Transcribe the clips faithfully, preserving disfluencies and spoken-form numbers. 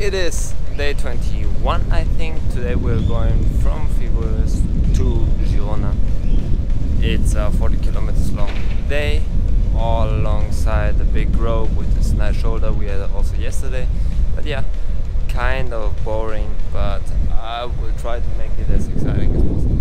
It is day twenty-one, I think. Today we're going from Figueres to Girona. It's a forty kilometers long day, all alongside the big road with this nice shoulder we had also yesterday. But yeah, kind of boring, but I will try to make it as exciting as possible.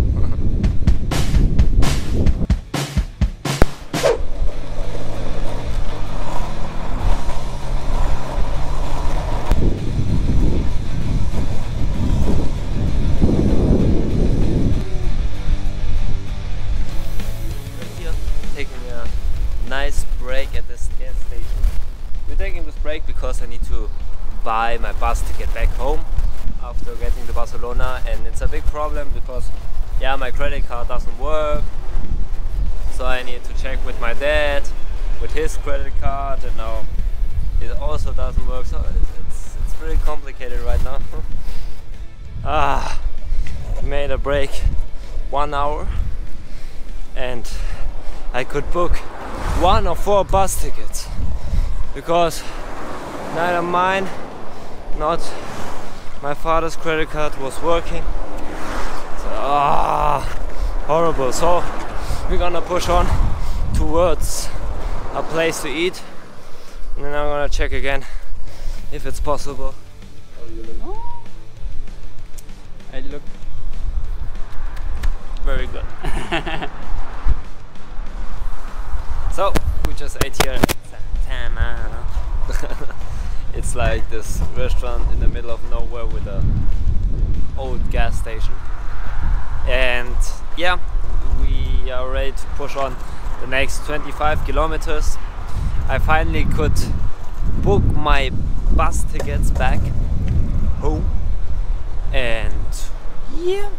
Because I need to buy my bus to get back home after getting to Barcelona, and it's a big problem because yeah, my credit card doesn't work, so I need to check with my dad with his credit card, and now it also doesn't work, so it's, it's pretty complicated right now. Ah, made a break one hour and I could book one or four bus tickets because neither mine, not my father's credit card was working. So, ah, horrible. So we're gonna push on towards a place to eat, and then I'm gonna check again if it's possible. I look very good. So we just ate here. It's like this restaurant in the middle of nowhere with a old gas station, and yeah, we are ready to push on the next twenty-five kilometers. I finally could book my bus tickets back home, and yeah,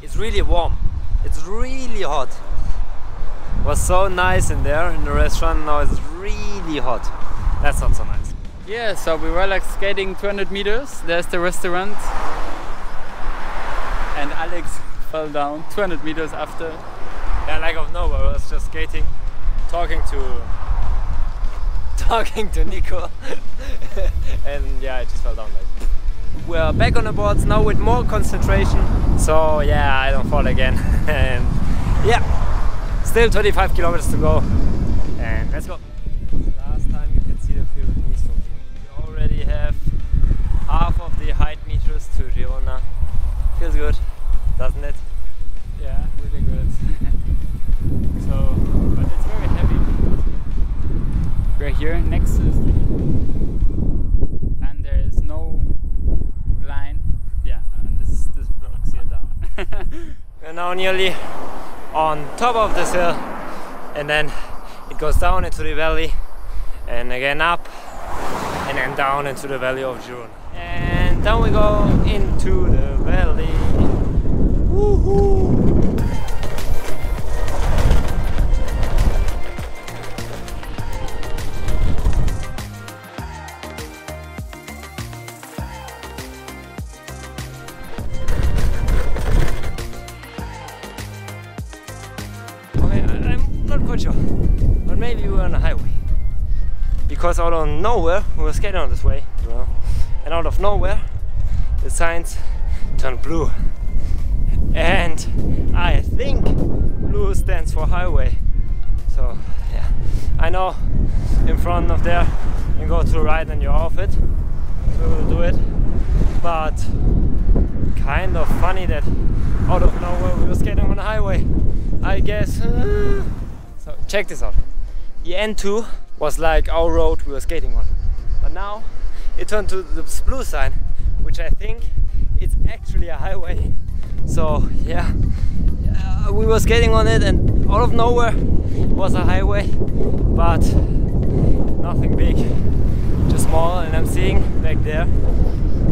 it's really warm, it's really hot. It was so nice in there in the restaurant, now it's really hot. That's not so nice. Yeah, so we were like skating two hundred meters, there's the restaurant, and Alex fell down two hundred meters after. Yeah, like of nowhere, I was just skating, talking to talking to Nico, and yeah, I just fell down like. We're back on the boards now with more concentration, so yeah, I don't fall again. And yeah, still twenty-five kilometers to go, and let's go. Last time you can see the Pyrenees from here. We already have half of the height meters to Girona. Feels good, doesn't it? Yeah, really good. So, but it's very heavy because we're here next to the street and there is no line. Yeah, and this, this blocks here down. We're now nearly on top of this hill, and then it goes down into the valley, and again up, and then down into the valley of Girona. And down we go into the valley. Woohoo! Okay, I'm not quite sure, but maybe we're on a highway. Because out of nowhere, we were skating on this way, you know, and out of nowhere the signs turned blue, and I think blue stands for highway. So yeah, I know in front of there you go to the right and you're off it, so we'll do it, but kind of funny that out of nowhere we were skating on the highway, I guess. So check this out, the N two was like our road we were skating on, but now it turned to this blue sign, which I think it's actually a highway. So yeah, uh, we were skating on it, and out of nowhere it was a highway, but nothing big, just small. And I'm seeing back there,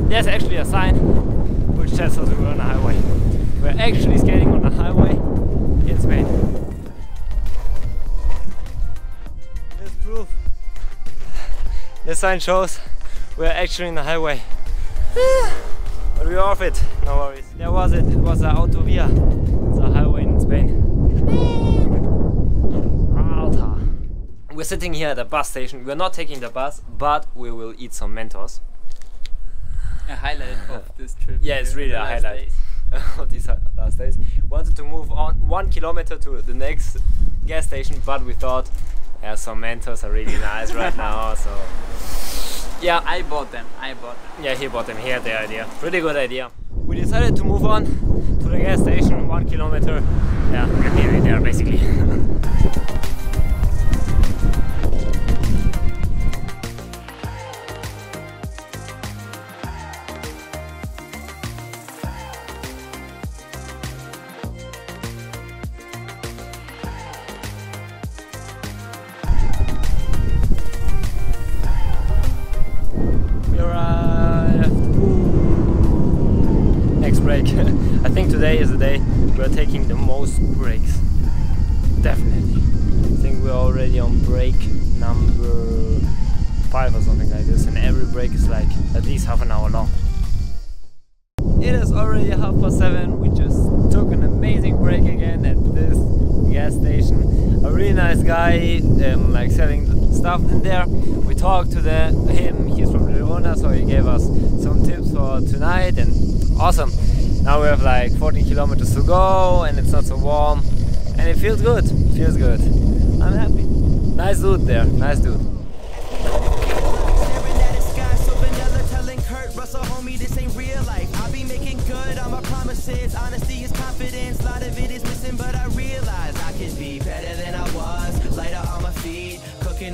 there's actually a sign which tells us we were on a highway. We're actually skating on a highway in Spain. Proof. The sign shows we're actually in the highway, but we're off it, no worries. There was it, it was an autovia, it's a highway in Spain. We're sitting here at the bus station, we're not taking the bus, but we will eat some Mentos. a highlight of this trip. Yeah, it's really a highlight of these last days. Wanted to move on one kilometer to the next gas station, but we thought uh, some Mentos are really nice right now, so yeah, I bought them. I bought them. Yeah, he bought them. He had the idea. Pretty good idea. We decided to move on to the gas station, one kilometer. Yeah, we're nearly there basically. I think today is the day we are taking the most breaks, definitely. I think we are already on break number five or something like this, and every break is like at least half an hour long. It is already half past seven, we just took an amazing break again at this gas station. A really nice guy, um, like selling stuff in there. We talked to the, him, he's from Girona, so he gave us some tips for tonight, and awesome. Now we have like fourteen kilometers to go, and it's not so warm, and it feels good, feels good. I'm happy. Nice dude there, nice dude.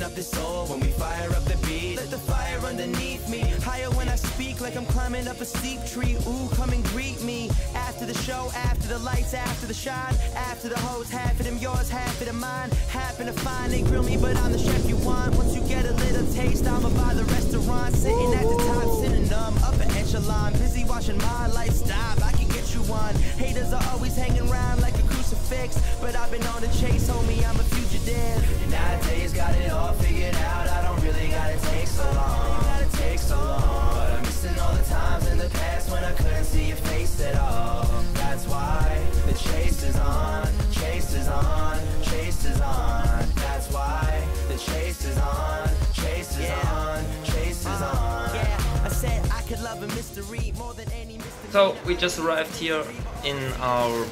Up the soul when we fire up the beat, let the fire underneath me, higher when I speak, like I'm climbing up a steep tree. Ooh, come and greet me after the show, after the lights, after the shine, after the hoes, half of them yours, half of them mine. Happen to find they grill me, but I'm the chef you want. Once you get a little taste, I'ma buy the restaurant, sitting at the top, sitting numb, upper echelon, busy watching my life stop. I can get you on, haters are always hanging around like a crucifix, but I've been on the chase, homie, I'm a fugitive. Nowadays got it all figured out, I don't really gotta take so long, gotta take so long, but I'm missing all the times in the past when I couldn't see your face at all. That's why the chase is on, chase is on, chase is on. That's why the chase is on, chase is on, chase is on. Yeah, I said I could love a mystery more than any mystery. So we just arrived here in our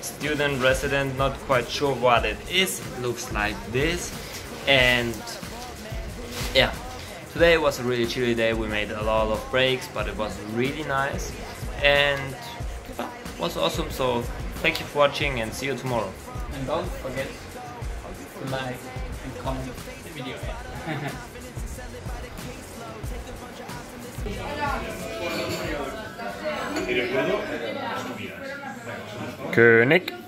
student resident, not quite sure what it is, it looks like this. And yeah, today was a really chilly day, we made a lot of breaks, but it was really nice and well, was awesome. So thank you for watching and see you tomorrow, and don't forget to like and comment the video. König.